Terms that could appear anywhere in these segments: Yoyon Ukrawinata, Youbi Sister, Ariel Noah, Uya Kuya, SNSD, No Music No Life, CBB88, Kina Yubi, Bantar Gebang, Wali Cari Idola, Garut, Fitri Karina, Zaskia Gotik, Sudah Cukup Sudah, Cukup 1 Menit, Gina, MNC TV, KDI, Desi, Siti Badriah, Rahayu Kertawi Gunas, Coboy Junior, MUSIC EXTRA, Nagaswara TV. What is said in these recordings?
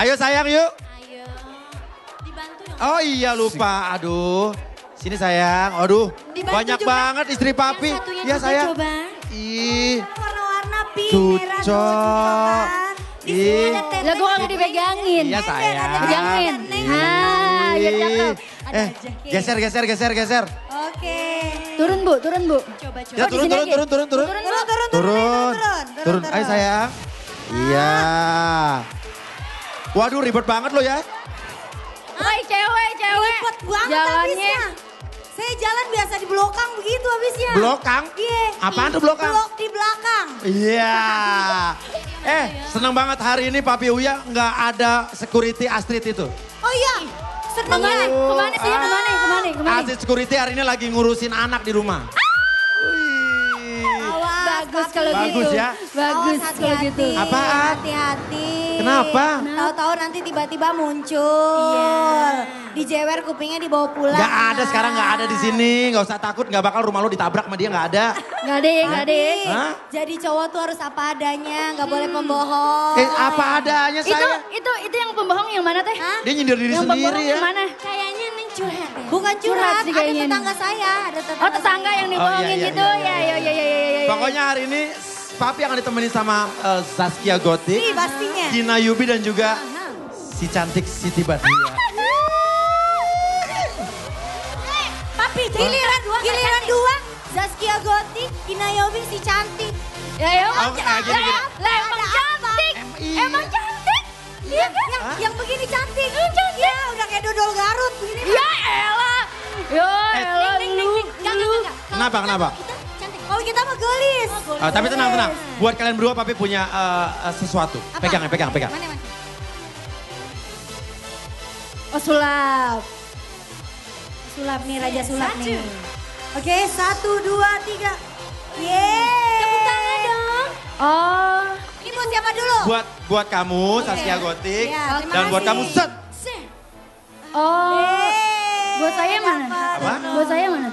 Ayo sayang yuk. Ayo. Dibantu dong. Oh iya lupa, aduh. Sini sayang, aduh. Dibantu banyak juga banget istri papi. Iya sayang. Coba. Ih. Warna-warna pink, merah, cocok. Ih. Lah gua enggak dipegangin. Iya sayang. Pegangin. Ah, ya cakep. Geser. Oke. Turun Bu, turun Bu. Coba. Ya, turun. Ayo sayang. Iya. Waduh ribet banget lo ya. Woi cewek. Ribet banget jalannya. Saya jalan biasa di blokang begitu habisnya. Blokang? Iya. Apaan tuh blokang? Blok di belakang. Iya. Senang banget hari ini Papi Uya nggak ada security Astrid itu. Oh iya. Senang banget. Kemana? Astrid security hari ini lagi ngurusin anak di rumah. Bagus kalau gitu. Bagus ya. Bagus kalau gitu. Apaan? Hati-hati. Kenapa? Tahu-tahu nanti tiba-tiba muncul. Iya. Dijewer kupingnya dibawa pulang. Gak ada sekarang, gak ada di sini. Gak usah takut, gak bakal rumah lo ditabrak sama dia, gak ada. Gak ada. Jadi cowok tuh harus apa adanya, gak boleh pembohong. Apa adanya saya? Itu yang pembohong yang mana teh? Hah? Dia nyindir diri sendiri ya. Yang pembohong yang mana? Kayaknya curhat. Bukan curhat, ada tetangga saya. Oh tetangga yang dibohongin gitu. Ya. Pokoknya hari ini Papi akan ditemenin sama Zaskia Gotik. Iya pastinya. Kina Yubi dan juga si cantik Siti Badriah. Papi giliran dua. Zaskia Gotik, Kina Yubi si cantik. Ya emang cantik. Emang cantik. Iya kan? Yang begini cantik. Ya udah kayak dodol Garut. Ya elah. Kenapa? Kalau kita mah gelis. Tapi tenang. Buat kalian berdua Papi punya sesuatu. Pegang. Mana? Oh sulap. Sulap nih, Raja sulap nih. Oke, 1, 2, 3. Yeay. Tepuk tangan dong. Oh. Ini buat siapa dulu? Buat kamu, Zaskia Gotik. Dan buat kamu, Set. Oh, buat saya mana? Apa? Buat saya mana?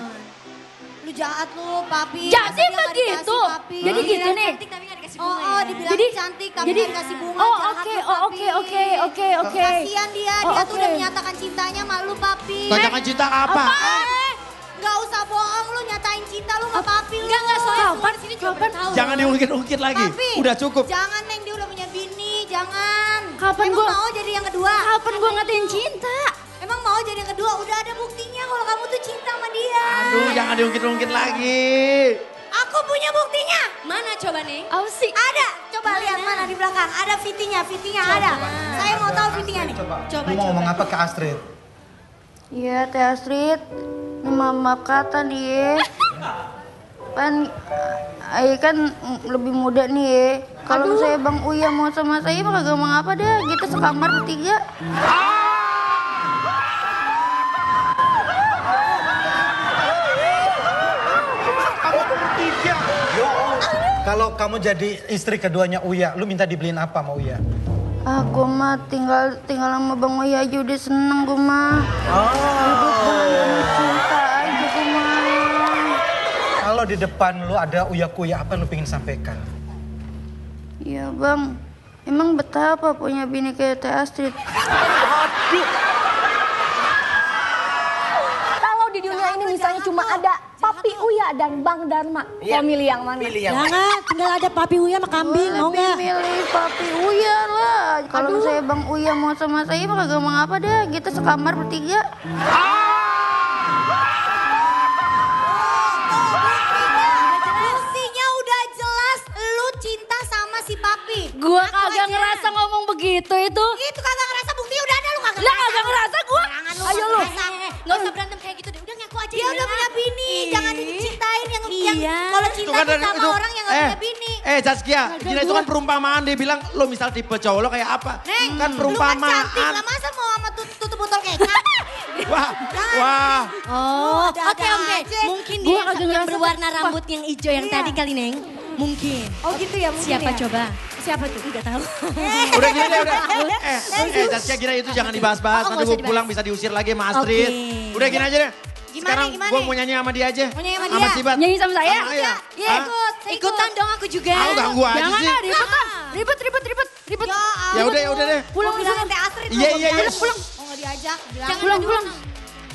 Lu jahat lu, Papi. Jadi begitu. Jadi gitu nih. Oh, dibilang cantik tapi gak dikasih bunga. Oh, oke. Kasihan dia tuh udah menyatakan cintanya sama lu, Papi. Menyatakan cinta apa? Gak usah bohong lu, nyatain cinta lu sama Papi lu. Enggak, soalnya keluar sini juga bertahun. Jangan diungkit-ungkit lagi, udah cukup. Jangan Neng, dia udah punya bini, jangan. Emang mau jadi yang kedua? Kapan gue ngatain cinta? Emang mau jadi yang kedua? Udah ada buktinya kalau kamu tuh cinta sama dia. Aduh jangan diungkit-ungkit lagi. Aku punya buktinya. Mana coba Neng? Oh sih. Ada. Coba lihat mana di belakang. Ada fitinya ada. Saya mau tahu fitinya nih. Coba. Mau ngomong apa ke Astrid? Iya Teh Astrid. Maaf kata nih. Kan Ayu kan lebih muda nih. Kalau saya Bang Uya mau sama saya mah kagak mengapa deh. Kita sekamar bertiga. Kalau kamu jadi istri keduanya Uya, lu minta dibeliin apa sama Uya? Aku mah tinggal sama Bang Uya aja udah seneng gue mah. Hidup dengan cinta aja gue mah. Kalau di depan lu ada Uya Kuya, apa lu pengen sampaikan? Iya Bang, emang betapa punya bini kayak Teh Astrid. Aduh. Kalau di dunia ini misalnya cuma ada Papi Uya dan Bang Dharma, mau milih yang mana? Jangan, tinggal ada Papi Uya sama kambing, mau nggak? Milih Papi Uya lah. Kalau misalnya Bang Uya mau sama saya, mah kagak mengapa deh. Kita sekamar bertiga. Buktinya udah jelas, lu cinta sama si Papi. Gua kagak ngerasa ngomong begitu itu. Itu kagak ngerasa, buktinya udah ada, lu kagak ngerasa. Lah kagak ngerasa gua. Ayo lu, nggak usah berantem kayak gitu deh. Dia udah punya bini, jangan dicintain yang kalau cinta sama orang yang gak punya bini. Zaskia, Gina itu kan perumpamaan, dia bilang lo misal tipe cowok lo kayak apa? Neng, kan perumpamaan. Lu kan cantik lah, masa mau sama tutup botol kecap? Wah. Oke. Mungkin dia yang berwarna rambut yang hijau yang tadi kali Neng. Mungkin. Oh gitu ya mungkin ya. Siapa coba? Siapa tuh? Enggak tahu. Udah gini deh, udah. Zaskia Gina itu jangan dibahas-bahas, nanti gue pulang bisa diusir lagi sama Astrid. Udah gini aja deh. Sekarang gue mau nyanyi sama dia aja. Mau nyanyi sama dia? Nyanyi sama saya? Iya. Ikutan dong aku juga. Aku ganggu aja sih. Jangan lah ribet. Ya Ya udah deh. Pulang ke sana Teh Astrid. Iya. Pulang. Oh enggak diajak. Jangan pulang.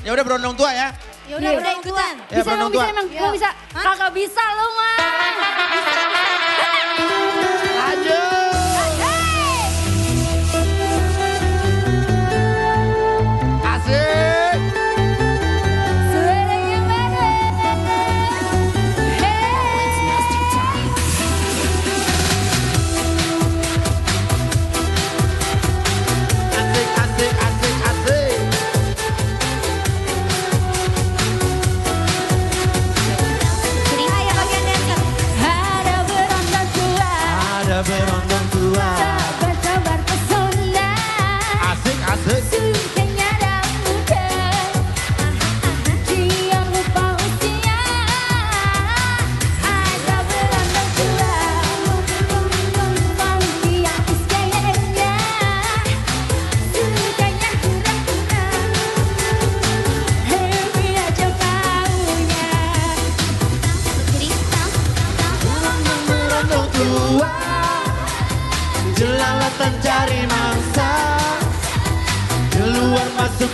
Ya udah berondong tua ya. Ya udah ikutan. Bisa emang bisa emang. Gua bisa. Kakak bisa lu mah. Aduh.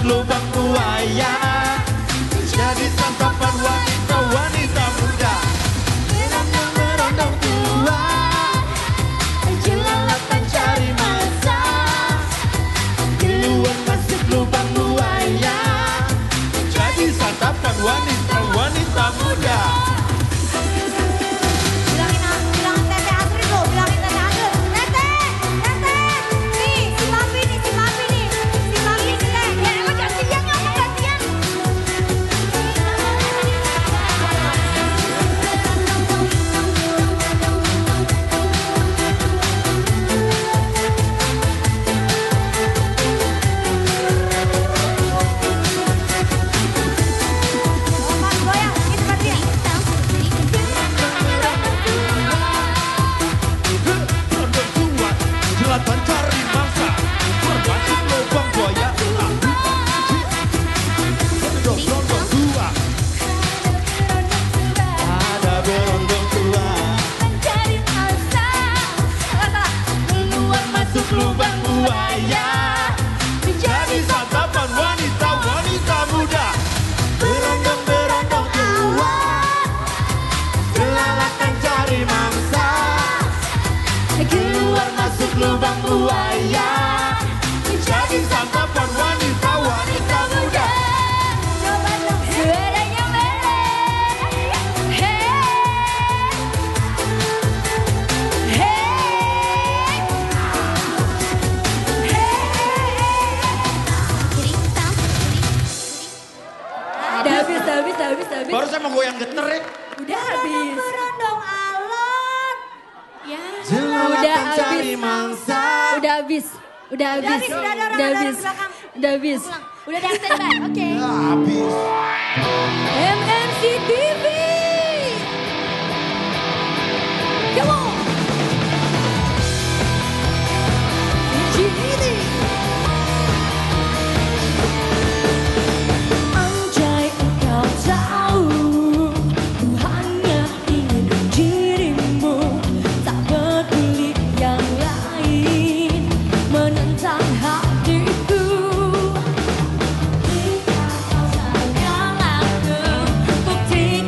Lubang buaya jadi santapan wanita muda. Berondong tua jelalatan cari masa, di luar masuk lubang buaya jadi santapan wanita muda. MNC TV. Come on. Gini. Anjay engkau tahu, ku hanya ingin dirimu, tak peduli yang lain menentang hatiku. Take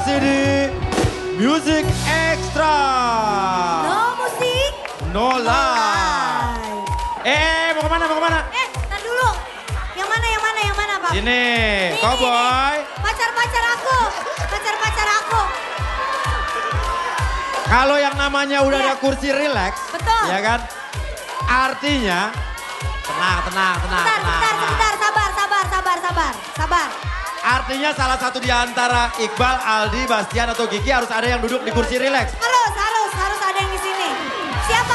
masih di MUSIC EXTRA. No musik, no live. Mau kemana, tar dulu. Yang mana Pak? Sini, Coboy. Pacar-pacar aku. Kalau yang namanya udah ada kursi relax. Betul. Ya kan? Artinya, tenang. Bentar, sabar. Artinya salah satu di antara Iqbal, Aldi, Bastian atau Kiki harus ada yang duduk di kursi rileks. Harus ada yang di sini. Siapa?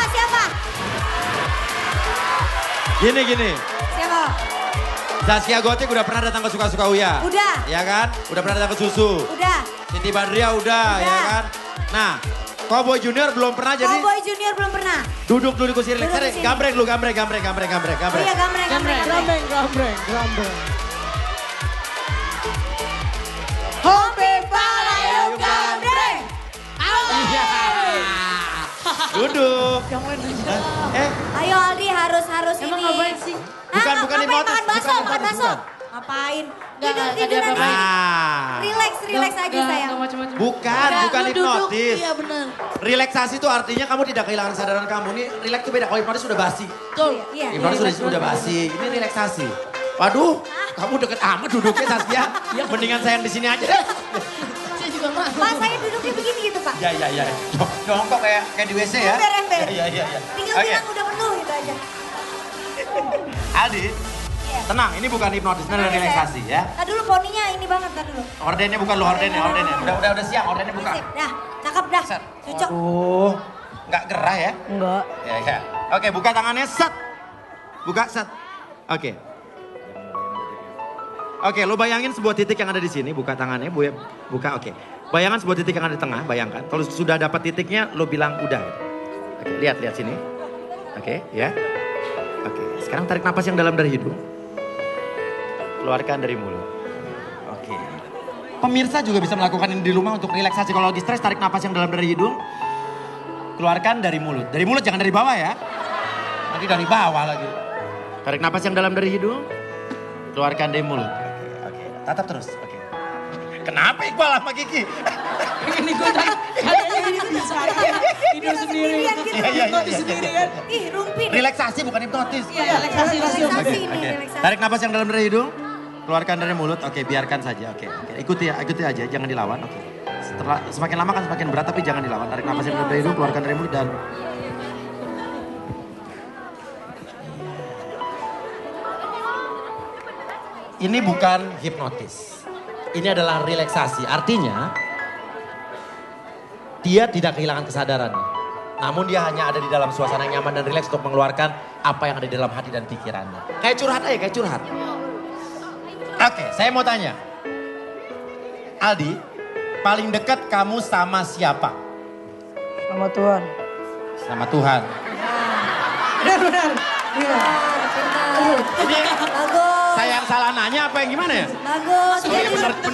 Gini. Siapa? Zaskia Gotik udah pernah datang ke Suka-Suka Uya. Udah. Ya kan? Udah pernah datang ke Susu. Udah. Siti Badriah udah. Ya kan? Nah, Coboy Junior belum pernah jadi. Duduk dulu di kursi rileks. Gambreng dulu. Iya, gambreng. Duduk. Ayo Aldi harus ini. Emang ngapain sih? Bukan di motor. Makan bakso. Ngapain? Tiduran. Relax aja sayang. Bukan hipnotis. Iya benar. Relaksasi itu artinya kamu tidak kehilangan kesadaran kamu. Ini relax itu beda. Kalau hipnotis sudah basi. Betul. Hipnotis sudah basi. Ini relaksasi. Waduh, kamu deket amat duduknya Zaskia. Mendingan sayang di sini aja. Pak, saya duduknya begini gitu Pak. Iya. Jongkok kayak di WC ya. Ember. Iya. Tinggal bilang udah penuh gitu aja. Aldi, tenang, ini bukan hipnotis, ini relaksasi ya. Tadi dulu poninya ini banget tadi dulu. Ordennya bukan lu, ordennya. Udah siang, ordennya bukan. Dah, cakep dah. Cocok. Aduh, enggak gerah ya? Enggak. Iya. Oke, buka tangannya, set. Buka, set. Oke, lo bayangin sebuah titik yang ada di sini, buka tangannya, buka, oke. Bayangkan sebuah titik yang ada di tengah, bayangkan. Kalau sudah dapat titiknya, lo bilang udah. Oke, lihat sini. Oke, ya. Oke, sekarang tarik napas yang dalam dari hidung. Keluarkan dari mulut. Oke. Pemirsa juga bisa melakukan ini di rumah untuk relaksasi. Kalau lagi stres, tarik napas yang dalam dari hidung. Keluarkan dari mulut. Dari mulut, jangan dari bawah ya. Nanti dari bawah lagi. Tarik napas yang dalam dari hidung. Keluarkan dari mulut. Oke. Tatap terus. Oke. Kenapa Iqbal sama Kiki? Ini gue tadi. Ini bisa. Tidur sendiri. Hipnotis sendiri kan. Ih, rumpi. Relaksasi bukan hipnotis. Iya, relaksasi ini. Tarik napas yang dalam dari hidung. Keluarkan dari mulut. Oke, biarkan saja. Oke. Ikuti aja, jangan dilawan. Oke. Setelah semakin lama kan semakin berat, tapi jangan dilawan. Tarik napas yang dalam dari hidung, keluarkan dari mulut dan ini bukan hipnotis, ini adalah relaksasi. Artinya, dia tidak kehilangan kesadaran. Namun dia hanya ada di dalam suasana yang nyaman dan rileks untuk mengeluarkan apa yang ada di dalam hati dan pikirannya. Kayak curhat. Oke, saya mau tanya. Aldi, paling dekat kamu sama siapa? Sama Tuhan. Sama Tuhan. Benar. Saya yang salah nanya apa yang gimana ya? Bagus. Jadi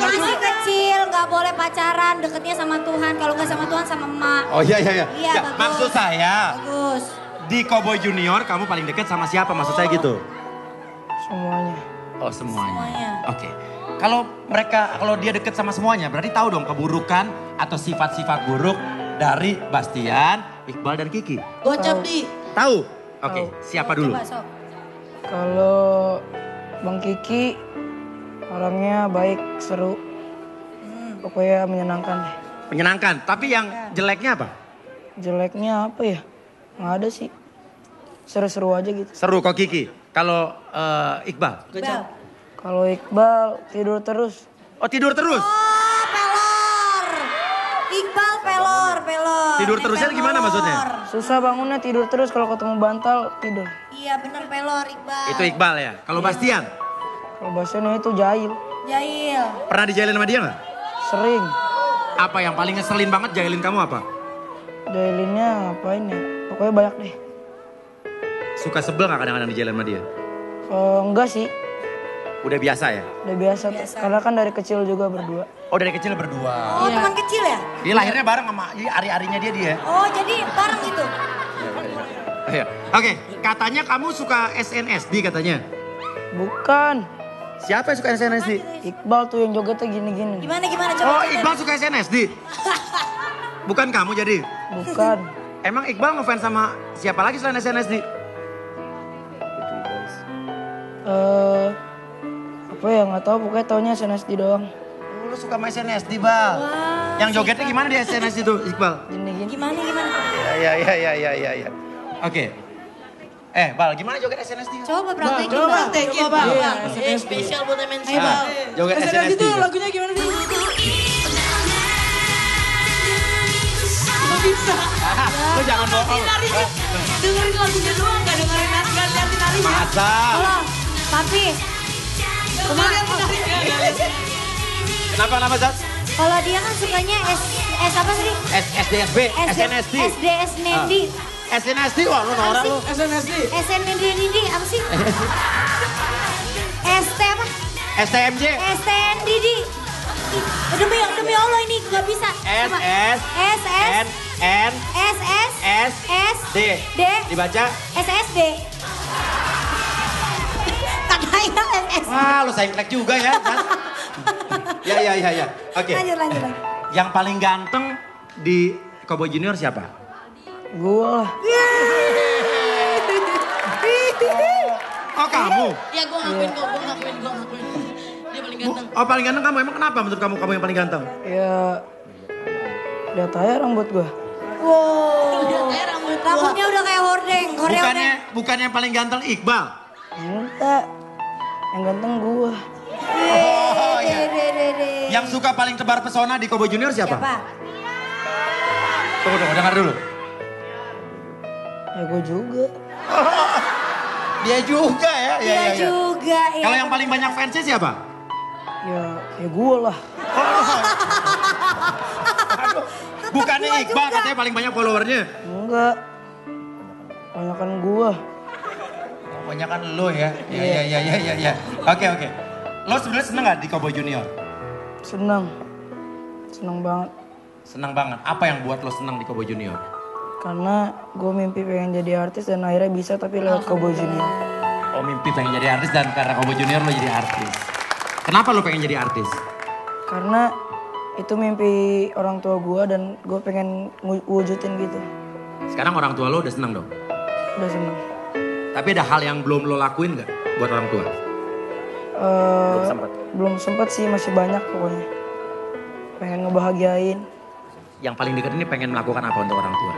masih kecil, nggak boleh pacaran, deketnya sama Tuhan. Kalau nggak sama Tuhan sama emak. Oh iya. Iya bagus. Maksud saya. Bagus. Di Coboy Junior kamu paling deket sama siapa? Maksud saya gitu. Semuanya. Oh semuanya. Oke. Kalau dia deket sama semuanya, berarti tahu dong keburukan atau sifat-sifat buruk dari Bastian, Iqbal dan Kiki. Gocap di. Tahu. Oke. Siapa dulu? Kalau Bang Kiki orangnya baik, seru, pokoknya menyenangkan. Menyenangkan, tapi yang jeleknya apa? Jeleknya apa ya? Nggak ada sih, seru-seru aja gitu. Seru kok Kiki, kalau Iqbal? Kalau Iqbal tidur terus. Oh tidur terus? Oh pelor, Iqbal pelor. Tidur terusnya gimana maksudnya? Susah bangunnya, tidur terus, kalau ketemu bantal tidur. Iya bener pelor Iqbal. Itu Iqbal ya. Kalau Bastian? Kalau Bastian itu jahil. Jahil. Pernah dijailin sama dia nggak? Sering. Apa yang paling ngeselin banget jahilin kamu apa? Jahilinnya apain ya? Pokoknya banyak deh. Suka sebel nggak kadang-kadang dijailin sama dia? Enggak sih. Udah biasa ya? Udah biasa. Karena kan dari kecil juga berdua. Oh dari kecil berdua. Oh ya. Teman kecil ya? Dia lahirnya bareng sama ari-arinya dia. Oh jadi bareng gitu? Iya. Oke, katanya kamu suka SNSD katanya? Bukan. Siapa yang suka SNSD? Iqbal tuh yang joget tuh gini-gini. Gimana coba? Oh, Iqbal suka SNSD? Bukan kamu jadi? Bukan. Emang Iqbal ngefans sama siapa lagi selain SNSD? Apa ya, nggak tahu, pokoknya taunya SNSD doang. Lu suka sama SNSD, Bal. Wow, yang jogetnya gimana di SNSD tuh, Iqbal? Gini-gini. Gimana? Ya. Oke. Bal, gimana joget SNSD? Coba praktekin, Bal. Coba. Spesial buat MNC. Ayo, Bal. Joget SNSD tuh lagunya gimana sih? Bisa. Lo jangan bohong. Dengerin lagunya doang, gak dengerin nasihat, liatin narinya. Masa? Tolong, papi. Kemarin menariknya. Kenapa Zat? Kalau dia kan sukanya S apa sih? SDSB, SNSD. SNSD. SNSD, wah lu norak lu. SNSD, apa sih? ST apa? STMJ. STNDD. Demi Allah ini gak bisa. SSD. Dibaca? SSD. Katanya SSD. Wah, lu sayang tek juga ya. Ya. Oke. Lanjut. Yang paling ganteng di Coboy Junior siapa? Gua. Oh, kamu? Ya, gua ngakuin. Dia paling ganteng. Oh, paling ganteng kamu. Emang kenapa menurut kamu yang paling ganteng? Ya, lihat aja rambut gua. Wow. Lihat aja rambut. Rambutnya udah kayak hordeng. Bukannya yang paling ganteng Iqbal? Enggak. Yang ganteng gua. Oh, iya. Yang suka paling tebar pesona di Coboy Junior siapa? Tunggu, dengar dulu. Ya gue juga. Dia juga ya. Kalau yang paling banyak fansnya siapa? Ya gue lah. Aduh, bukannya Iqbal juga katanya paling banyak followernya? Enggak. Banyakan gue. Oh, banyakan lo ya? Iya. Oke. Lo sebenarnya seneng gak di Coboy Junior? Seneng banget. Apa yang buat lo seneng di Coboy Junior? Karena gue mimpi pengen jadi artis dan akhirnya bisa, tapi lewat Coboy Junior. Oh, mimpi pengen jadi artis dan karena Coboy Junior lo jadi artis. Kenapa lo pengen jadi artis? Karena itu mimpi orang tua gue dan gue pengen wujudin gitu. Sekarang orang tua lo udah seneng dong? Udah seneng. Tapi ada hal yang belum lo lakuin gak buat orang tua? Belum sempet sih, masih banyak pokoknya. Pengen ngebahagiain. Yang paling dekat ini pengen melakukan apa untuk orang tua?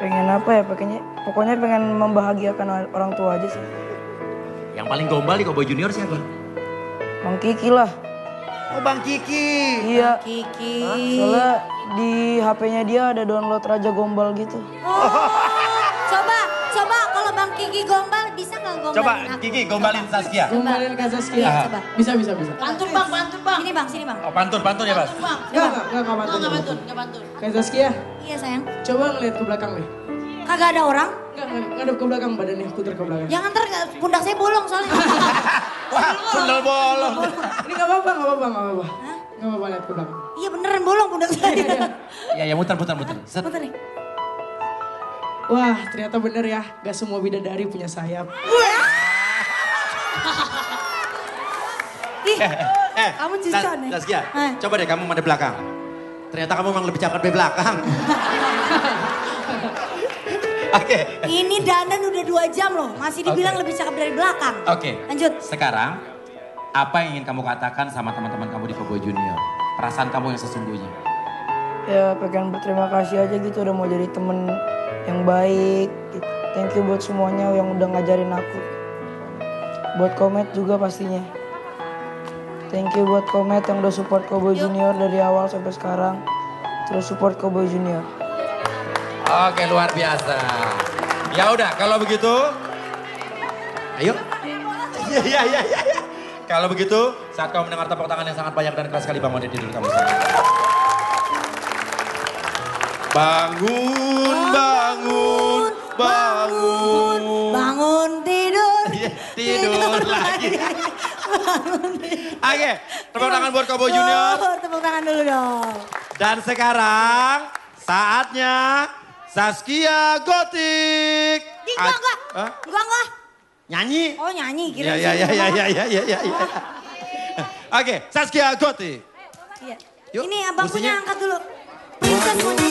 Pengen apa ya, pokoknya pengen membahagiakan orang tua aja sih. Yang paling gombal di Coboy Junior siapa? Bang Kiki lah. Oh, Bang Kiki. Iya. Bang Kiki. Soalnya di HP-nya dia ada download Raja Gombal gitu. Oh. Coba kalau Bang Kiki gombal, bisa gak gombalin aku? Kiki gombalin Zaskia. Gombalin Kak Zaskia. Nah, coba. Bisa. Pantun bang. Sini bang. Oh, pantun ya Bas? Enggak pantun. Kak Zaskia? Iya sayang. Coba ngeliat ke belakang deh. Kagak ada orang? Enggak, ke belakang badannya, putar ke belakang. Jangan ntar pundak saya bolong soalnya. Wah, bener bolong. Ini gak apa-apa. Gak apa-apa, lihat ke belakang. Iya beneran bolong pundak saya. Iya, muter. Putar nih. Wah, ternyata bener ya, gak semua bidadari punya sayap. Kamu cincang nih. Zaskia, coba deh kamu mandi belakang. Ternyata kamu memang lebih cakep dari belakang. Oke. Ini dandan udah 2 jam loh, masih dibilang lebih cakep dari belakang. Oke. Lanjut. Sekarang, apa yang ingin kamu katakan sama teman-teman kamu di Coboy Junior? Perasaan kamu yang sesungguhnya? Ya, pengen berterima kasih aja gitu, udah mau jadi temen yang baik. Thank you buat semuanya yang udah ngajarin aku. Buat Komet juga pastinya. Thank you buat Komet yang udah support Coboy Junior dari awal sampai sekarang. Terus support Coboy Junior. Oke, luar biasa. Ya udah, kalau begitu, ayo. Iya. Kalau begitu, saat kamu mendengar tepuk tangan yang sangat banyak dan keras sekali, bangun di diri kamu sendiri. Bangun tidur lagi. Oke, tepuk tangan buat Coboy Junior. Tepuk tangan dulu dong. Dan sekarang saatnya Zaskia Gotik. Enggak. Nyanyi? Oh nyanyi, kira-kira. Ya. Oke, Zaskia Gotik. Ayo, ini abang punya angkat dulu. Pelinkan punya.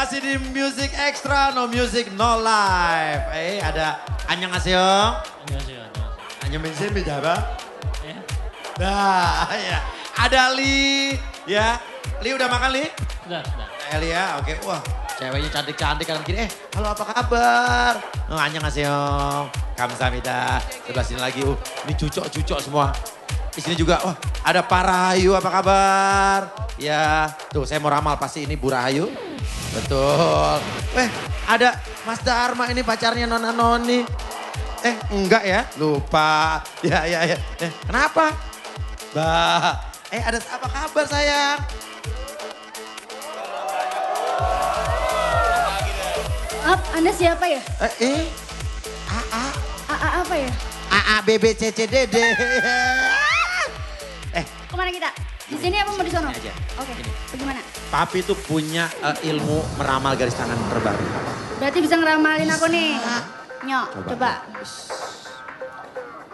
masih di MUSIC EXTRA, no music, no life. Ada annyeonghaseyo. Annyeonghaseyo. Annyeonghaseyo apa? Ya. Nah, ya. Ada Li, ya. Li udah makan, Li? Sudah. Li ya, oke. Wah, ceweknya cantik-cantik kan begini. Halo apa kabar? Oh, annyeonghaseyo. Kamsahamnida. Sebelah sini lagi, ini cucok-cucok semua. Di sini juga, wah ada Pak Rahayu apa kabar? Ya, tuh saya mau ramal pasti ini Bu Rahayu. Betul. Ada Mas Dharma ini pacarnya Nona Noni. Enggak ya, lupa. Ya. Kenapa? Mbak, ada apa kabar sayang? Anda siapa ya? AA apa ya? AA BBCCDD. Kemana kita? Di sini apa mau di sono? Oke. Bagaimana? Papi tuh punya ilmu meramal garis tangan terbaru. Berarti bisa ngeramalin aku nih. Nyok, coba.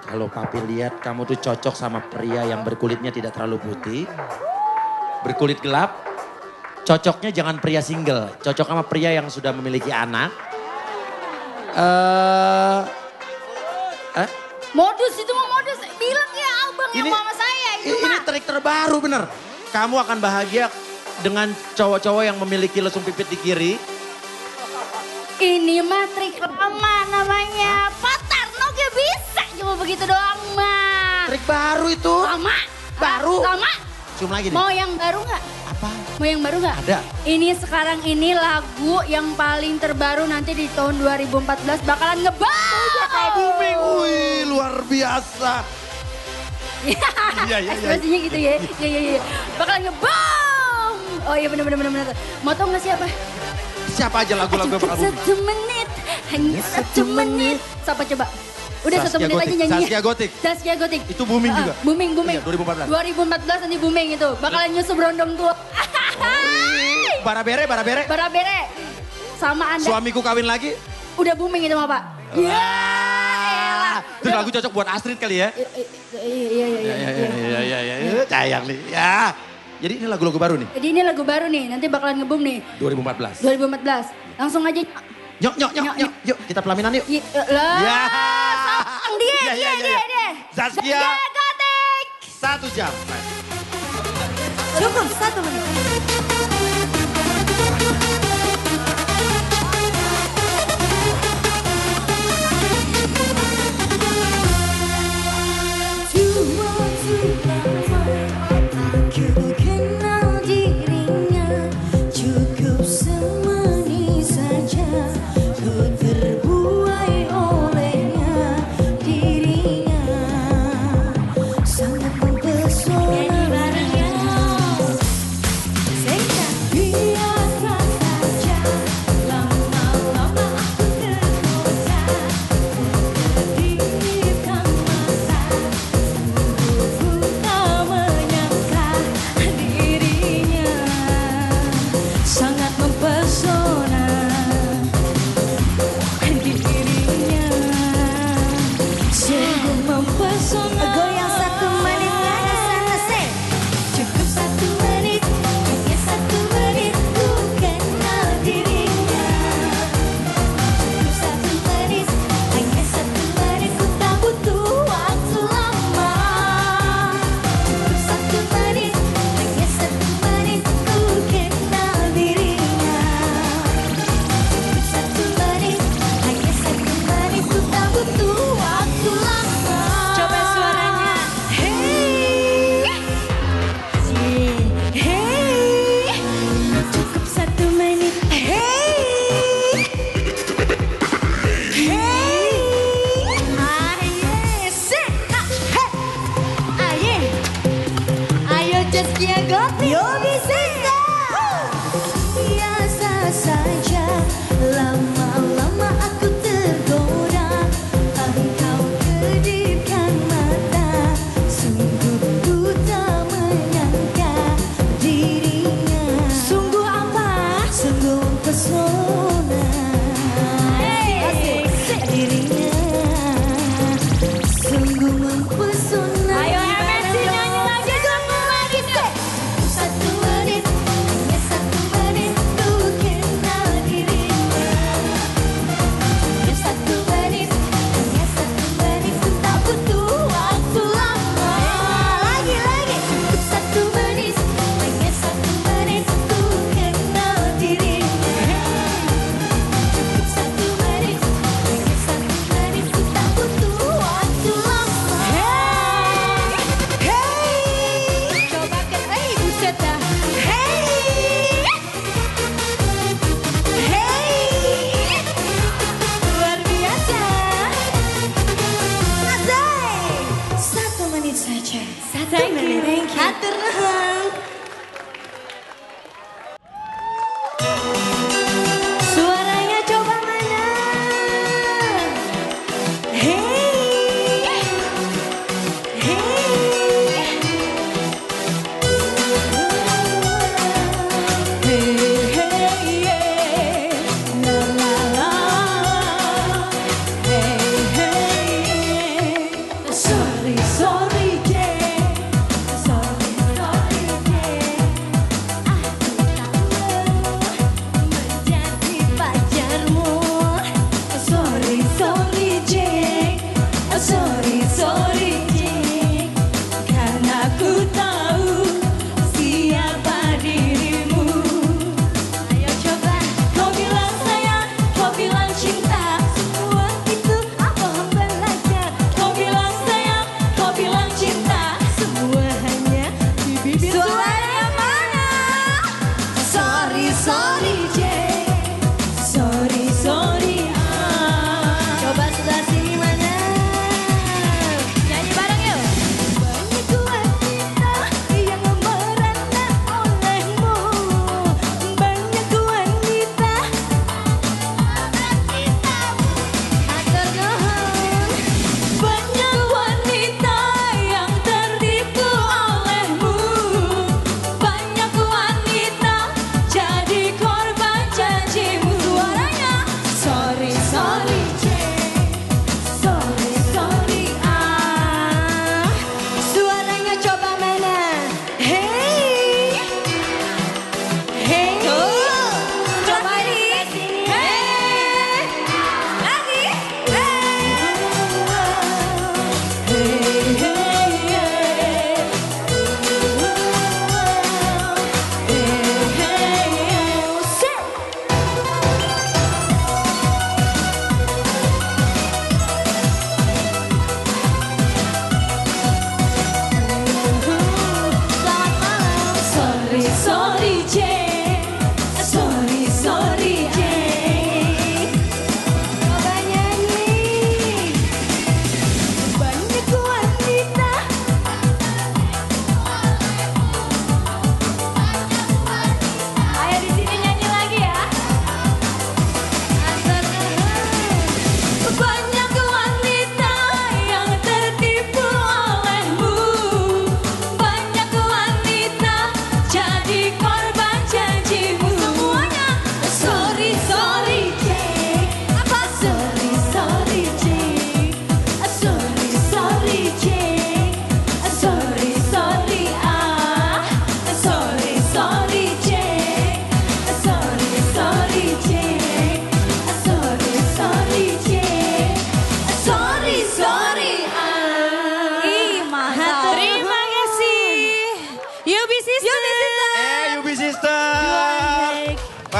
Kalau Papi lihat kamu tuh cocok sama pria yang berkulitnya tidak terlalu putih, berkulit gelap. Cocoknya jangan pria single, cocok sama pria yang sudah memiliki anak. Modus itu mah modus. Bilang ya abang yang mau sama saya. Ini trik terbaru bener. Kamu akan bahagia dengan cowok-cowok yang memiliki lesung pipit di kiri. Ini mah trik lama namanya. Pak Tarno gak bisa cuma begitu doang mah. Trik baru itu. Lama. Baru. Lama. Cium lagi deh. Mau yang baru gak? Apa? Mau yang baru gak? Ada. Ini sekarang ini lagu yang paling terbaru nanti di tahun 2014 bakalan ngebang. Udah booming. Wih luar biasa. Iya. Ekspresinya gitu ya. Iya. Bakal ngebom. Oh iya bener. Mau tau gak siapa? Siapa aja lagu-lagu bakal booming? 1 menit. Hanya 1 menit. Siapa coba? Udah 1 menit aja nyanyinya. Zaskia Gotik. Itu booming juga? Booming. 2014 nanti booming itu. Bakalan nyusul berondong tua. Barabere. Sama Anda. Suamiku kawin lagi? Udah booming itu mah Pak. Itu lagu cocok buat Astrid kali ya. Iya. Sayang nih. Ya. Jadi ini lagu-lagu baru nih. Jadi ini lagu baru nih. Nanti bakalan ngebum nih. 2014. Langsung aja. Nyok. Yuk kita pelaminan yuk. Ya. Dia. Zaskia Gotik. 1 jam. Cukup 1 menit. Zaskia Gotik, Youbi Sister. Biasa saja, lama-lama aku tergoda. Engkau kedipkan mata, sungguh ku tak menyangka dirinya. Sungguh apa? Sungguh pesona. Asik dirinya, sungguh mempesona. Satu menit, hanya 1 menit ku kenal.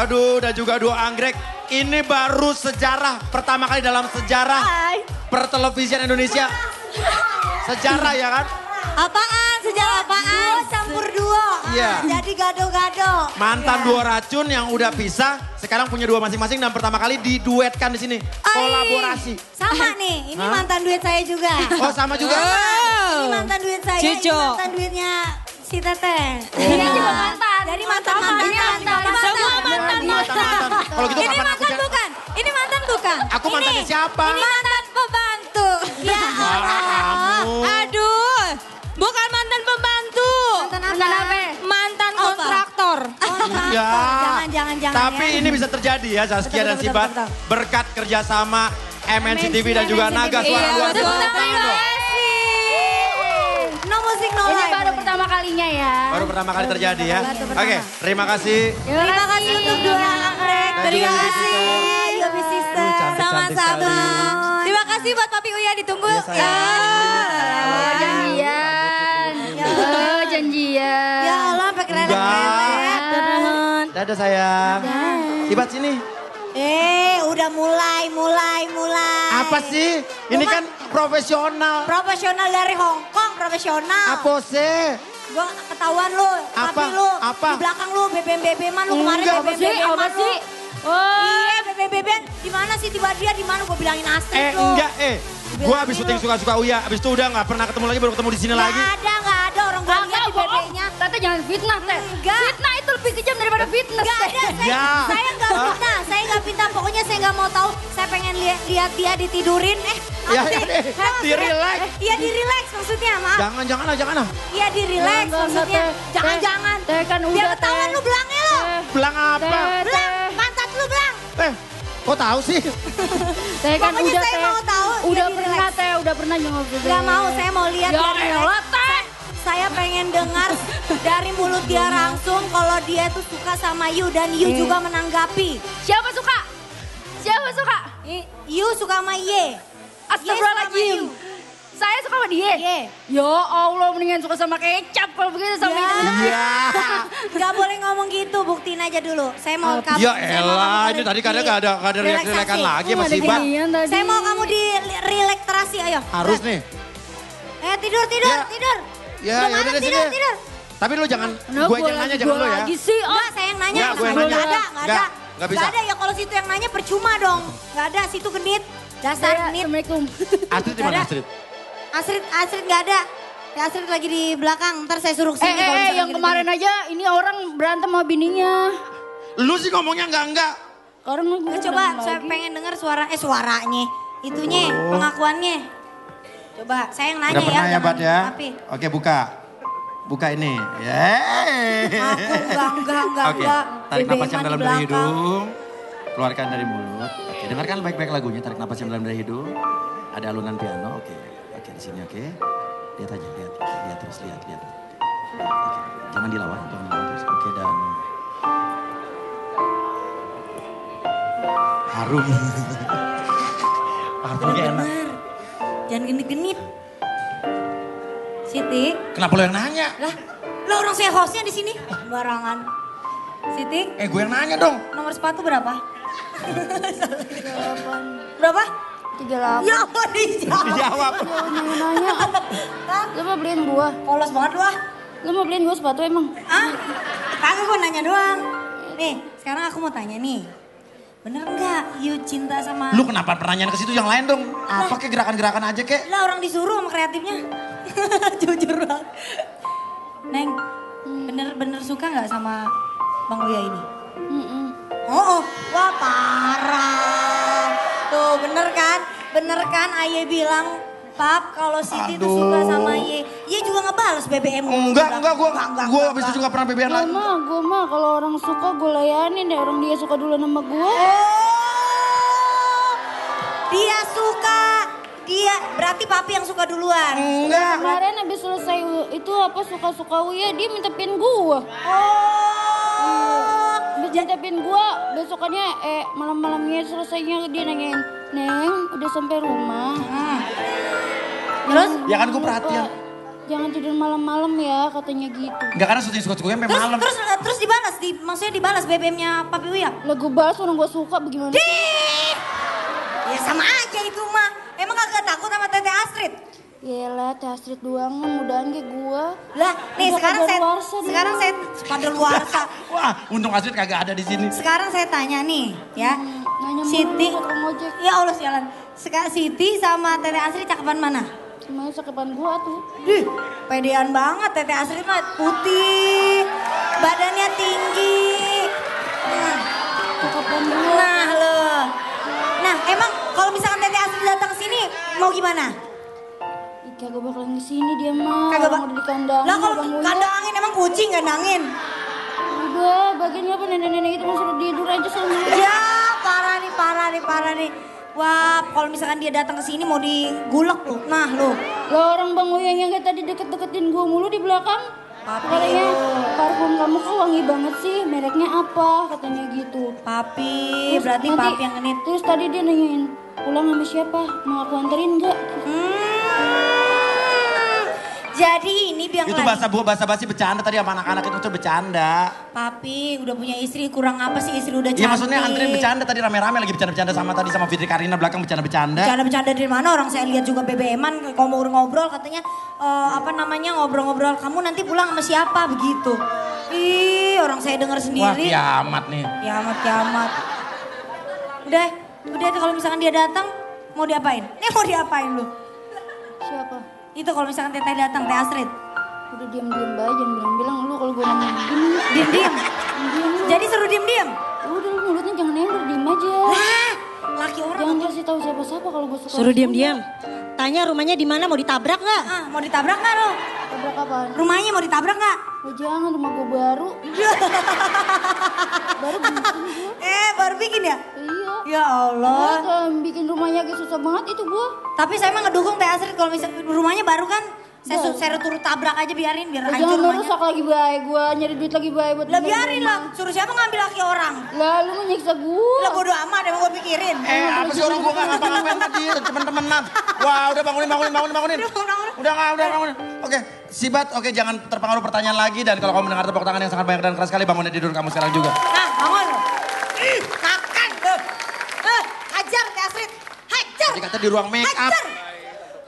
Aduh, dan juga duo anggrek. Ini baru sejarah, pertama kali dalam sejarah pertelevisian Indonesia. Sejarah ya kan? Apaan? Sejarah apaan? Duo campur duo. Yeah. Jadi gado-gado. Mantan duo racun yang udah pisah, sekarang punya duo masing-masing dan pertama kali diduetkan di sini. Kolaborasi. Sama nih, ini mantan duet saya juga. Oh, sama juga? Oh. Ini mantan duet saya, ini mantan duetnya si Teteh. Oh. Ini juga mantan. Dari mantan-mantan. Semua mantan-mantan. Kalau gitu kapan aku jalan? Ini mantan bukan? Aku mantannya siapa? Ini mantan pembantu. Ya Allah. Aduh. Bukan mantan pembantu. Mantan apa? Mantan kontraktor. Jangan-jangan. Tapi ini bisa terjadi ya Zaskia dan Sibat. Berkat kerjasama MNC TV dan juga Nagaswara luar biasa. Ini baru pertama kalinya ya. Baru pertama kali terjadi ya. Oke, terima kasih. Terima kasih untuk dua anggrek. Terima kasih. Youbi Sister. Sama-sama. Terima kasih buat Papi Uya ditunggu. Janjian. Janjian. Ya Allah pakai rempet. Dadah sayang. Sibat sini. Udah mulai. Apa sih? Ini kan profesional. Profesional dari Hong Kong, profesional. Apa sih? Gue ketahuan lu, tapi lu di belakang lu BBM-BBM-an lu kemarin BBM-BBM-an lu. Iya BBM-BBM, dimana sih Siti Badriah dimana gue bilangin Astrid lu. Gue abis syuting suka-suka Uya, abis itu udah gak pernah ketemu lagi, baru ketemu di sini lagi. Gak ada orang gue liat BBM-nya. Tete jangan fitnah Teh, fitnah itu lebih kejam daripada fitness Teh. Saya gak fitnah, pokoknya saya gak mau tahu. Saya pengen lihat dia ditidurin. Di-relax. Iya di-relax maksudnya maaf. Jangan lah. Iya di-relax maksudnya. Jangan. Biar ketahuan lu belangnya lu. Belang apa? Belang, pantat lu belang. Kok tahu sih? Pokoknya saya mau tahu. Udah pernah ngobrol. Gak mau, saya mau lihat dia relax. Saya pengen dengar dari mulut dia langsung kalau dia tuh suka sama You dan You juga menanggapi. Siapa suka? You suka sama Ye. Astagfirullahaladzim. Saya suka sama dia. Ya Allah mendingan suka sama kecap kalau begitu sama itu. Gak boleh ngomong gitu, buktiin aja dulu. Saya mau kamu. Ya elah, ini tadi kadang gak ada relax-relaxan lagi sama Sibat. Saya mau kamu di relakterasi ayo. Harus nih. Tidur. Ya, udah deh sini. Tapi lu jangan, gue yang nanya jangan lu ya. Enggak, saya yang nanya. Enggak ada. Enggak bisa. Ya kalau situ yang nanya percuma dong. Enggak ada, situ genit. Dasar genit. Assalamualaikum. Astrid dimana Astrid? Astrid enggak ada. Ya Astrid lagi di belakang, ntar saya suruh sini. Yang kemarin aja ini orang berantem sama bininya. Lu sih ngomongnya enggak. Coba saya pengen denger suaranya. Itunya, pengakuannya. Coba, saya yang nanya ya. Udah ya. Oke, buka ini. Enggak. Tarik napas yang dalam dari hidung. Keluarkan dari mulut. Oke, dengarkan baik-baik lagunya. Tarik napas yang dalam dari hidung. Ada alunan piano. Oke, di sini oke. Lihat aja, lihat terus. Oke, jangan dilawan terus. Oke, dan harum. Parfumnya enak. Jangan genit-genit. Siti. Kenapa lo yang nanya? Lah, lo orang saya hostnya di sini. Barangan. Siti. Gue yang nanya dong. Nomor sepatu berapa? 38. Berapa? 38. Ya Allah dijawab. Nanya. Lo mau beliin gua? Polos banget lo ah. Lo mau beliin gua sepatu emang? Ah? nanya doang. Nih, sekarang aku mau tanya nih. Bener nggak you cinta sama... Lu kenapa pertanyaan ke situ yang lain dong? Apa kek gerakan-gerakan aja kek? Lah orang disuruh sama kreatifnya. Jujur banget. Neng, bener-bener suka nggak sama Bang Uya ini? Oh, wah parah. Tuh bener kan Aye bilang Pap kalau Siti tuh suka sama Aye. Aye juga ngebales BBM. Enggak gue abis itu juga pernah BBM lagi. Gue mah kalau orang suka gue layanin deh, orang dia suka dulu sama gue. Oh, dia suka. Dia berarti papi yang suka duluan. Enggak. Kemarin habis selesai itu apa suka-suka Uya dia minta pin gua. Oh. Dia minta pin gua besokannya malam-malamnya selesainya dia nanyain, "Neng, udah sampai rumah?" Terus ya kan gua perhatian. Jangan tidur malam-malam ya katanya gitu. Enggak karena syuting suka-sukanya sampai malam. Terus dibalas, maksudnya dibalas BBM-nya papi Uya. Lah gua balas orang gua suka bagaimana? Ya sama aja itu mah. Emang kagak takut sama Tete Astrid? Yelah, Tete Astrid doang mudahan kayak gue. Lah, nih sekarang saya pada luar sa. Wah, untung Astrid kagak ada di sini. Sekarang saya tanya nih, ya. Nanya Siti. Ya Allah sialan. Sekarang Siti sama Tete Astrid cakepan mana? Cuma cakepan gue tuh. Dih, pedean banget Tete Astrid mah putih. Badannya tinggi. Cakepan gue. Nah, loh. Nah, emang kalau misalkan Tete Astrid datang ke sini mau gimana? Kagak bakalan ke sini dia mah. Kagak bakal dikandangin. Lah kalau kandangin emang kucing kandangin. Udah, bagiannya apa nenek-nenek itu masih tidur aja selalu. Ya, parah nih. Wah, kalau misalkan dia datang ke sini mau digulak lu. Nah, lu. Lah orang Bang Uyang yang tadi deket-deketin gua mulu di belakang. Papi. Katanya, parfum kamu kok wangi banget sih, mereknya apa? Katanya gitu. Papi, terus, berarti nanti, papi yang genit. Terus tadi dia nanyain, pulang sama siapa? Mau aku anterin gak? Jadi ini biang itu bahasa basi bercanda tadi sama anak-anak itu bercanda. Papi udah punya istri kurang apa sih istri udah cantik. Iya maksudnya anterin bercanda tadi rame-rame lagi bercanda-bercanda sama tadi sama Fitri Karina belakang bercanda-bercanda. Bercanda-bercanda dari mana orang saya lihat juga BBM-an kalau mau ngobrol katanya ngobrol-ngobrol kamu nanti pulang sama siapa begitu. Ih orang saya dengar sendiri. Wah kiamat nih. Kiamat. Udah kalau misalkan dia datang mau diapain? Nih mau diapain lu? Siapa? Itu kalau misalkan Teteh datang, Teh Astrid. Udah diam-diam aja, jangan bilang-bilang lu kalau gue nanya diam-diam. Jadi seru diam-diam? Udah lu mulutnya jangan nendor, diam aja. Lah, laki orang. Jangan kasih tahu siapa-siapa kalau gue suka. Suruh diam-diam. Tanya rumahnya di mana, mau ditabrak nggak? Mau ditabrak nggak lu? Tabrak apa? Rumahnya mau ditabrak nggak? Oh, jangan, rumah gue baru. Baru bikin gue. Baru bikin ya? Iya. Ya Allah. Kalau bikin rumahnya agak susah banget itu gue. Tapi saya emang ngedukung Teh Astrid kalau misalnya rumahnya baru kan. Saya turut tabrak aja biarin biar hancur rumahnya. Jangan rusak lagi baik gue nyari duit lagi baik buat lah biarin rumah. Lah suruh siapa ngambil laki orang. Lah lu menyiksa gue. Lah bodo amat emang gue pikirin. Apa sih orang gue gak ngapa-ngapain tadi temen-temenan. Wah udah bangunin. Udah bangunin. Oke. Sibat, oke jangan terpengaruh pertanyaan lagi dan kalau kamu mendengar tepuk tangan yang sangat banyak dan keras sekali bangunnya tidur kamu sekarang juga. Nah bangun. Makan. Hajar Teh Astrid. Hajar. Dikata di ruang make up.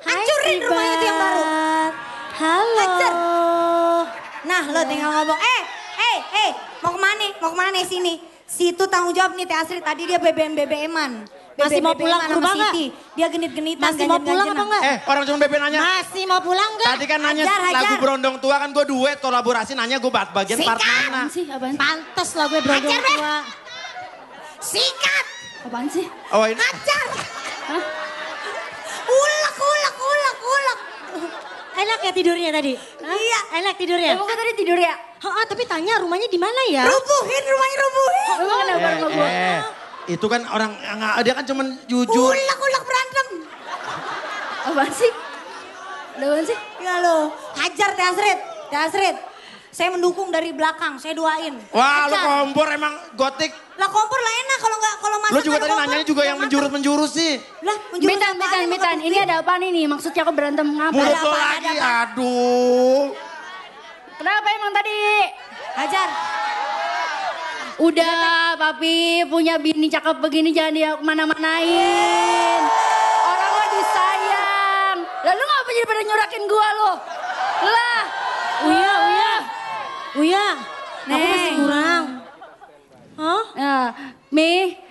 Hancurin rumahnya itu yang baru. Halo. Hajar. Nah lo tinggal ngomong. Mau kemana sini? Situ tanggung jawab nih Teh Astrid tadi dia BBM-an. Masih mau pulang ke rumah gak? Dia genit-genitan. Masih mau pulang apa enggak? Orang cuma BB nanya. Masih mau pulang gak? Tadi kan nanya lagu Berondong Tua kan gue duet kolaborasi nanya gue bagian part mana. Sikat sih apaan? Pantes lagu Berondong Tua. Sikat. Apaan sih? Oh ini. Hajar. Hah? Ulek. Enak ya tidurnya tadi? Iya. Enak tidurnya? Emang gue tadi tidur ya? Heeh, tapi tanya rumahnya di mana ya? Rumahnya rubuhin. Emang kenapa rumah gue? Itu kan orang, dia kan cuman jujur. Ulak berantem. Apaan sih? Ya lo, hajar Teh Astrid. Saya mendukung dari belakang, saya doain. Wah, hajar. Lo kompor emang gotik. Lah kompor lah enak kalau masak. Lo juga tadi nanyanya juga yang menjurus-menjurus sih. Lah, menjurus. Mitan, ini ada apa nih? Maksudnya aku berantem ngapa? Mulut lo lagi, aduh. Kenapa emang tadi? Hajar. Udah papi punya bini cakep begini jangan dia mana-manain. Orang lo disayang. Lalu ngapa jadi pada nyurakin gua lo? Lah. Uya. Aku masih kurang.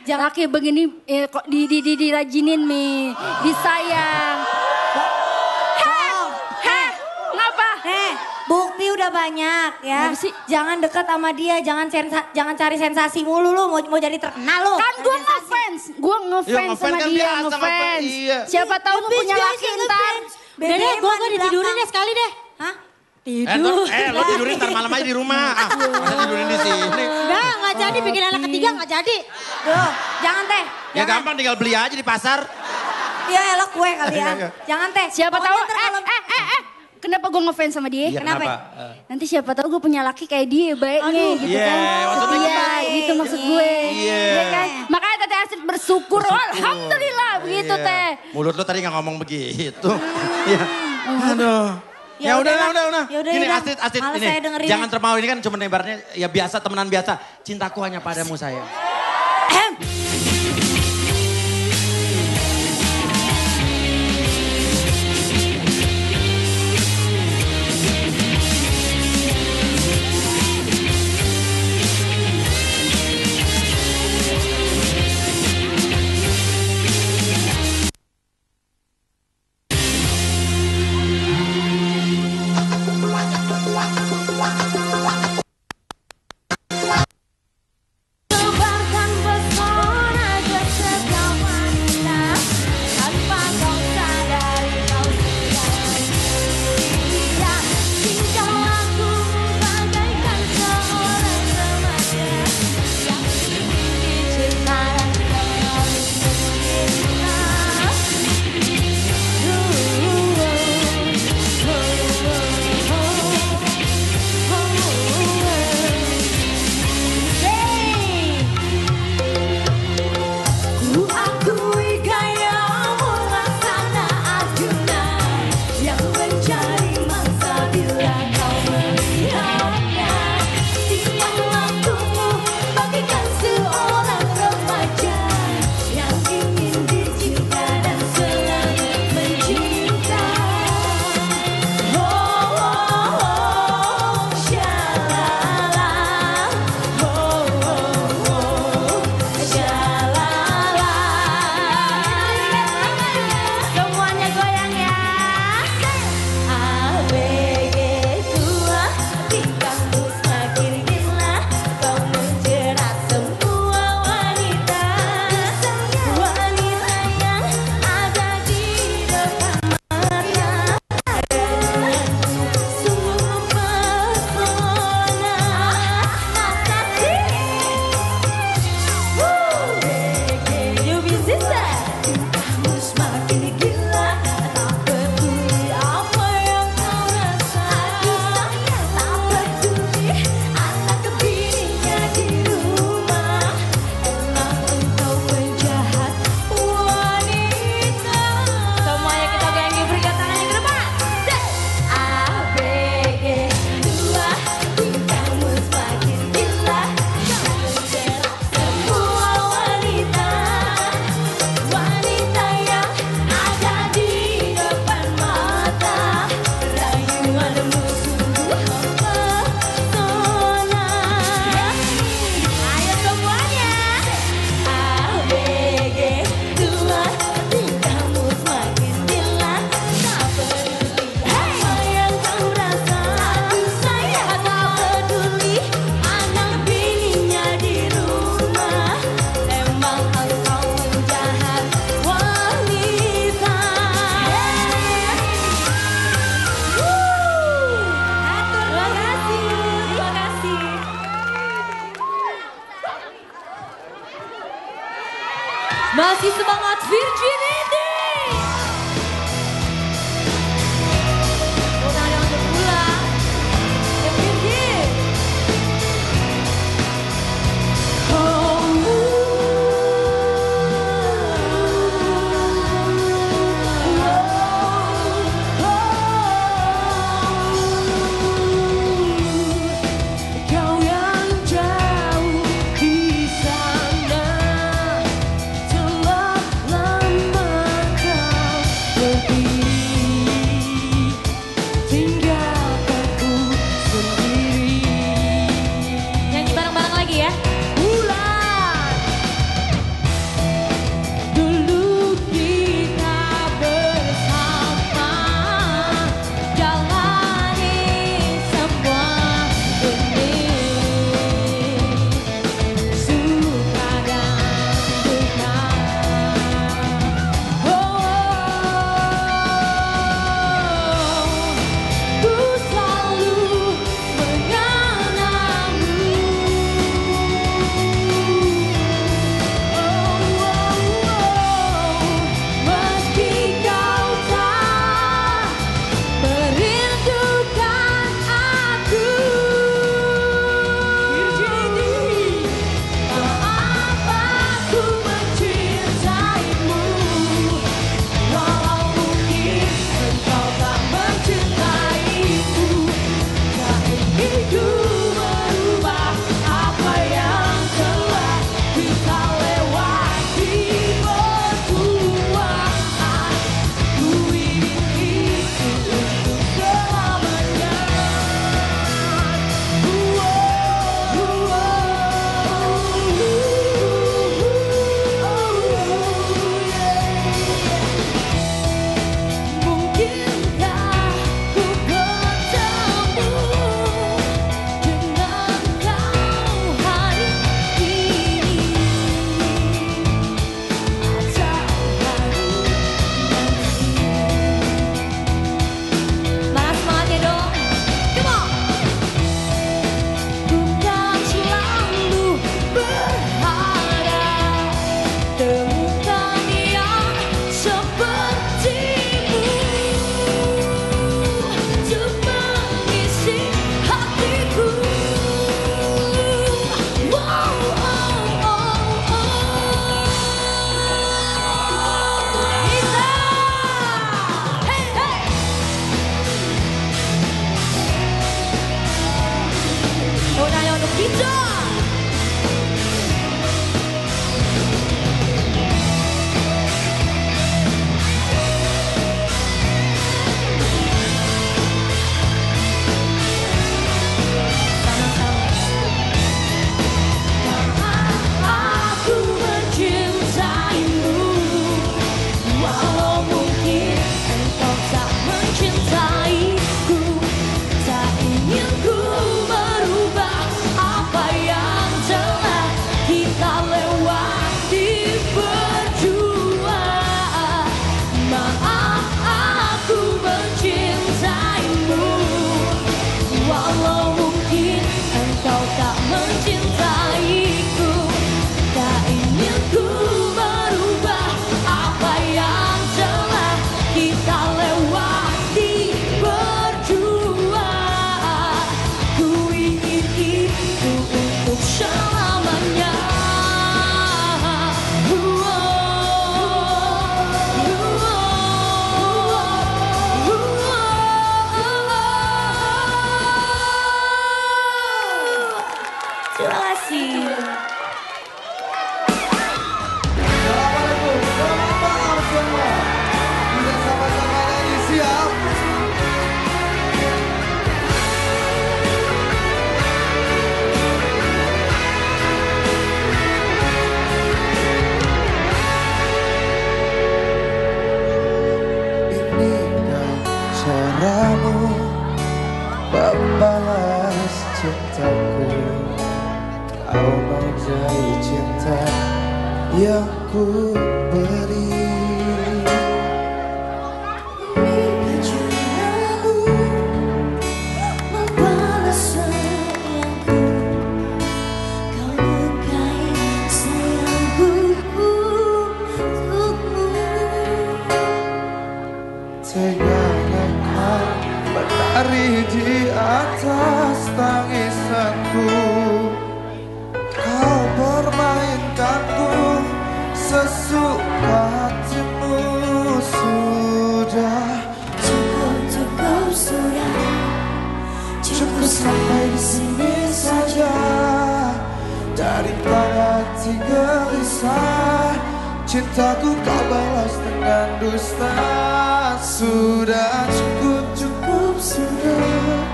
jangan kayak begini kok dirajinin Mi, disayang. Ngapa? Bukti udah banyak ya. Jangan dekat sama dia, jangan cari sensasi mulu lu, mau jadi terkenal lu. Kan gua ngefans, sama dia, ngefans. Siapa tahu lu punya laki ntar. Deh, gua ditidurin deh sekali deh. Hah? Tidur. Lu tidurin ntar malam aja di rumah. Ah, masa tidurin di sini. Enggak jadi bikin anak ketiga, enggak jadi. Duh, jangan teh. Ya gampang tinggal beli aja di pasar. Iya elok kue kali ya. Jangan teh. Siapa tahu kenapa gue ngefans sama dia? Ya, kenapa? Nanti siapa tahu gue punya laki kayak dia baiknya gitu kan. Iya, gitu maksud gue. Iya kan? Makanya Teh Astrid bersyukur, alhamdulillah begitu Teh. Mulut lu tadi gak ngomong begitu. Iya. Aduh. Ya udah. Gini Astrid ini. Jangan termau, ini kan cuma nebarnya ya biasa, temenan biasa. Cintaku hanya padamu sayang. Terima kasih. Assalamualaikum. Selamat malam semua. Kita sama-sama nyanyi, siap? Inikah caramu membalas cintaku? Kau menghargai cinta yang ku beri. Inikah caramu membalas sayangku? Kau lukai sayangku untukmu. Tegaklah kau menari di atas tangisanku. Mainkanku sesuka hatimu. Sudah cukup, cukup sudah. Cukup sampai di sini saja. Daripada hati gelisah, cintaku kau balas dengan dusta. Sudah cukup, cukup sudah.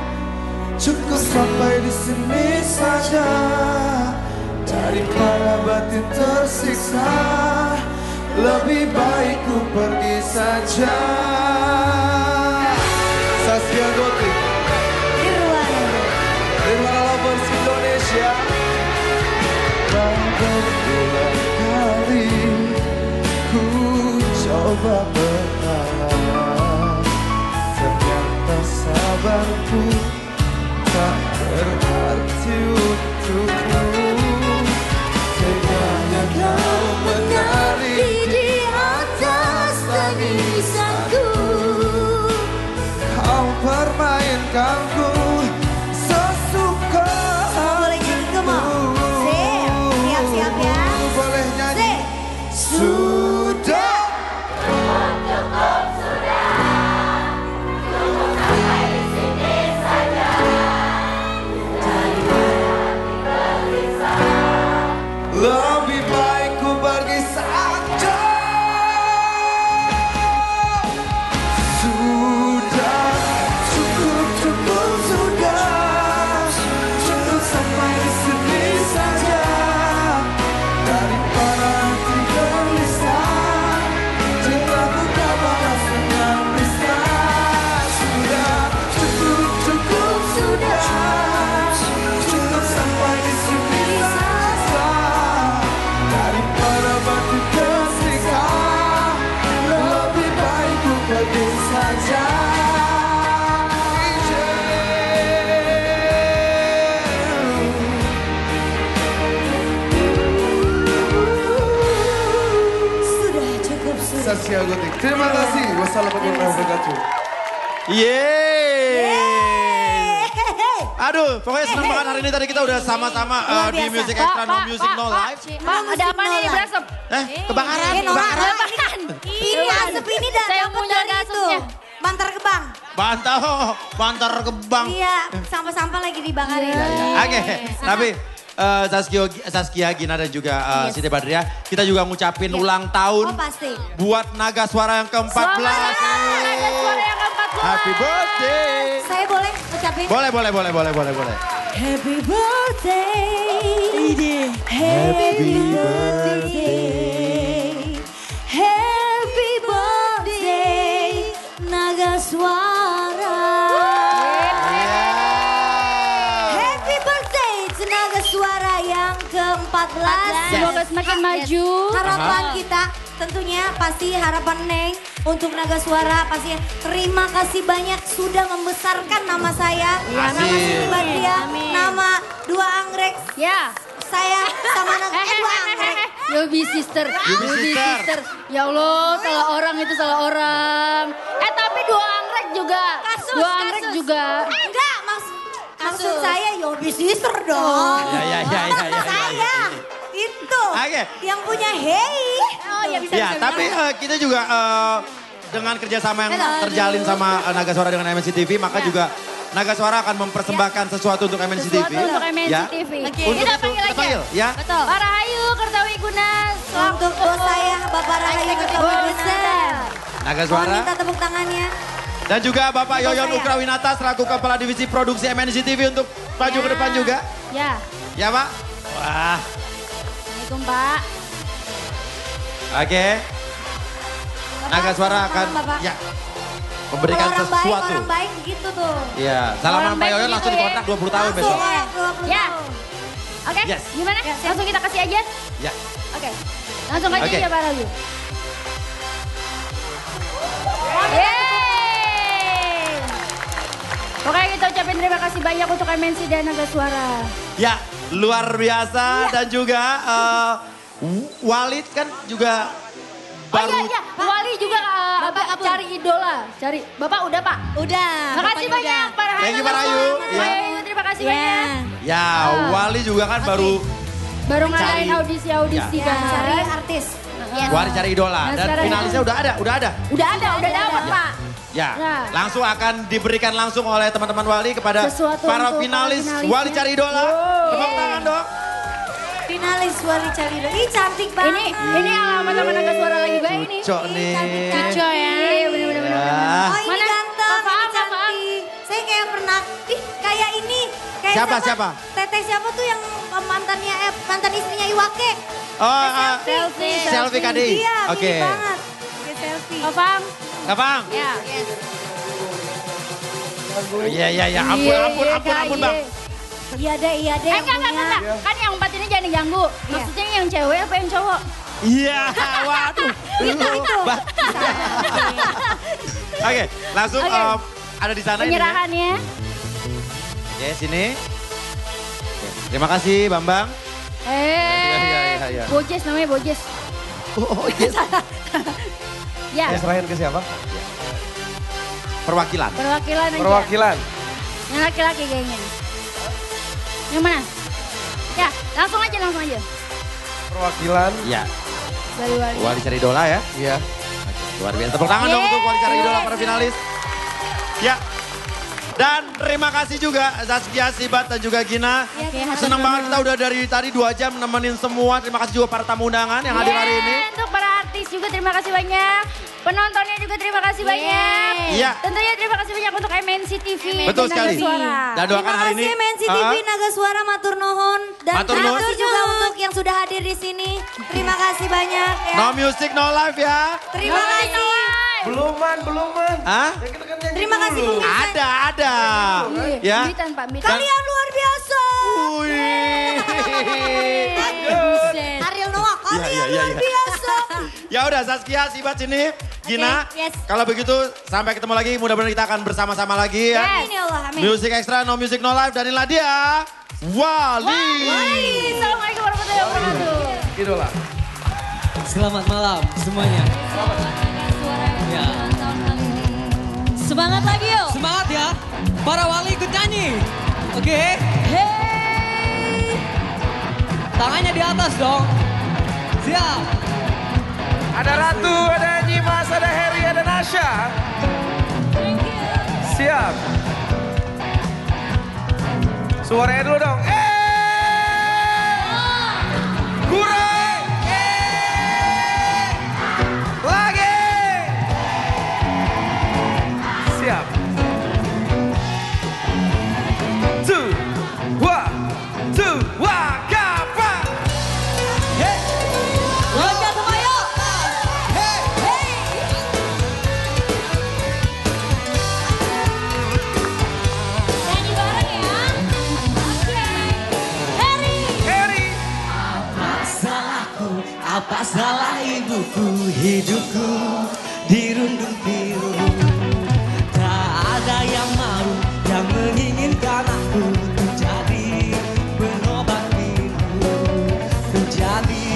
Cukup sampai di sini saja. Daripada batin tersiksa, lebih baik ku pergi saja. Zaskia Gotik, Nirwana Lovers Indonesia. Berulang kali ku coba bertahan, ternyata sabarku tak berarti untukmu. Kau menari di atas tangisanku. Kau permainkanku sesuka hatimu. Siap-siap ya. Boleh nyanyi. Sudah cukup sudah. Cukup sampai di sini saja. Lebih baik ku pergi saja. Sudah cukup, cukup sudah. Cukup sampai di sini saja. Daripada hati gelisah, cintaku tak balas dengan dusta. Sudah cukup, cukup sudah. Cukup sampai di sini saja. Zaskia Gotik, terima kasih. Wassalamualaikum warahmatullahi wabarakatuh. Aduh, pokoknya senang banget hari ini. Tadi kita udah sama-sama di MUSIC EXTRA No Music No Life. Ada apa nih di Brasem? Kebakaran. Kebakaran. Ini asap ini saya punya gasnya. Bantar Gebang. Bantar Gebang. Iya, sampah-sampah lagi dibakarin. Oke, tapi Zaskia, Gina dan juga Siti Badriah, kita juga ngucapin ulang tahun buat Nagaswara yang ke-14. Nagaswara yang ke-14. Happy birthday. Saya boleh ucapin? Boleh. Happy birthday. Happy birthday. Happy birthday Nagaswara. Happy birthday to Nagaswara yang ke-14. Semoga semakin maju. Harapan kita tentunya pasti harapan Neng. Untuk Nagaswara pasti terima kasih banyak sudah membesarkan nama saya. Nama Siti Badriah, nama dua anggrek. Ya. Saya sama dua anggrek. Youbi Sister. Ya Allah, salah orang itu salah orang. Tapi dua anggrek juga. Dua anggrek juga. Enggak, maksud saya Youbi Sister dong. Ya. Saya. Itu yang punya Hey. Oh ya bisa. Ya tapi kita juga dengan kerjasama yang terjalin sama Nagaswara dengan MNC TV, maka juga Nagaswara akan mempersembahkan sesuatu untuk MNC TV. Untuk MNC TV. Okay. Untuk kita panggil lagi ya. Betul. Pak Rahayu Kertawi Gunas. Untuk bos saya Bapak Rahayu Kertawi Gunas. Nagaswara. Minta tepuk tangannya. Dan juga Bapak Yoyon Ukrawinata selaku Kepala Divisi Produksi MNC TV untuk maju ke depan juga. Ya. Ya Pak. Wah. Assalamualaikum Pak. Oke. Nagaswara akan ya. Memberikan orang sesuatu. Baik, orang baik gitu tuh. Iya, salaman Pak Yoyon langsung dikontrak 20 tahun besok. Ya. Oke, yes. Gimana? Yes. Langsung kita kasih aja? Ya. Oke, langsung aja ya Pak Rahayu. Yeay. Pokoknya kita ucapin terima kasih banyak untuk MNC dan Nagaswara. Ya, luar biasa ya. Dan juga Walid kan juga baru. Oh, iya. Wali juga Bapak cari idola. Cari. Bapak udah Pak? Udah. Makasih banyak Pak Rahayu. Thank you Pak Rahayu. Terima kasih banyak. Ya Wali juga kan baru ngadain audisi kan. Cari artis. Wali cari idola. Dan finalisnya udah dapat Pak. Ya langsung akan diberikan langsung oleh teman-teman Wali kepada para finalis Wali cari idola. Tepuk tangan dong. Finalis Wali Cari Idola. Ih cantik banget. Ini alamat teman Nagaswara lagi baik ini. Cucok nih. Cucok ya. Iya bener-bener. Oh ini ganteng, ini cantik. Saya kayak pernah, kayak ini. Siapa? Teteh siapa tuh yang mantan istrinya Iwake. Oh selfie KDI. Iya mirip banget. Selfie. Kapang. Iya. Iya. Ampun Bang. Iya deh. Enggak. Kan yang empat ini jangan diganggu. Maksudnya yang cewek apa yang cowok? Iya, waduh. Gitu. Oke, langsung ada di sana ini. Penyerahannya. Oke, sini. Terima kasih Bambang. Bojes namanya Bojes. Oh, yes. Ya. Serahin ke siapa? Perwakilan. Yang laki-laki kayaknya. Yang mana? Ya, langsung aja. Perwakilan. Ya. Wali Cari Idola ya. Iya. Luar biasa. Tepuk tangan dong untuk Wali Cari Idola para finalis. Ya. Dan terima kasih juga Zaskia, Sibat dan juga Gina. Senang banget kita udah dari tadi 2 jam nemenin semua. Terima kasih juga para tamu undangan yang hadir hari ini. Untuk para artis juga terima kasih banyak. Penontonnya juga terima kasih banyak. Iya. Tentunya terima kasih banyak untuk MNC TV. Betul sekali. Dan doakan hari ini. Terima kasih MNC TV, Nagaswara, matur nuhun. Dan terima kasih juga untuk yang sudah hadir di sini. Terima kasih banyak. Ya. No music, no life ya. Terima kasih. Belum man. Hah? Terima kasih pemirsa. Ada. Ya. Kalian luar biasa. Ariel Noah, kalian luar biasa. Ya udah Zaskia, Sibat sini, Gina. Kalau begitu sampai ketemu lagi, mudah-mudahan kita akan bersama-sama lagi ya. Music Extra, No Music No Life, dan inilah dia Wali. Assalamualaikum warahmatullahi wabarakatuh. Idola. Selamat malam semuanya. Semangat lagi yuk. Semangat ya. Para wali ikut nyanyi. Oke. Hey. Tangannya di atas dong. Siap. Ada Ratu, ada Nyimas, ada Harry, ada Nasha. Siap. Suaranya dulu dong. Kurang. Apa salah ibuku, hidupku dirundung pilu. Tak ada yang mau, yang menginginkan aku untuk jadi pengobat pilu, untuk jadi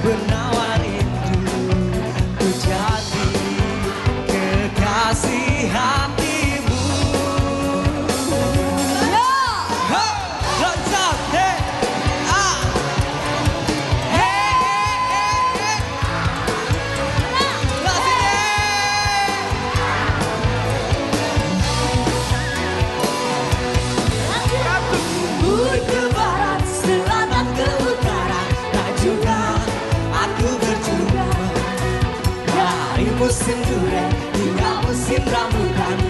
penawar itu, untuk jadi kekasih hatimu. Hey, musim durian, hingga musim rambutan.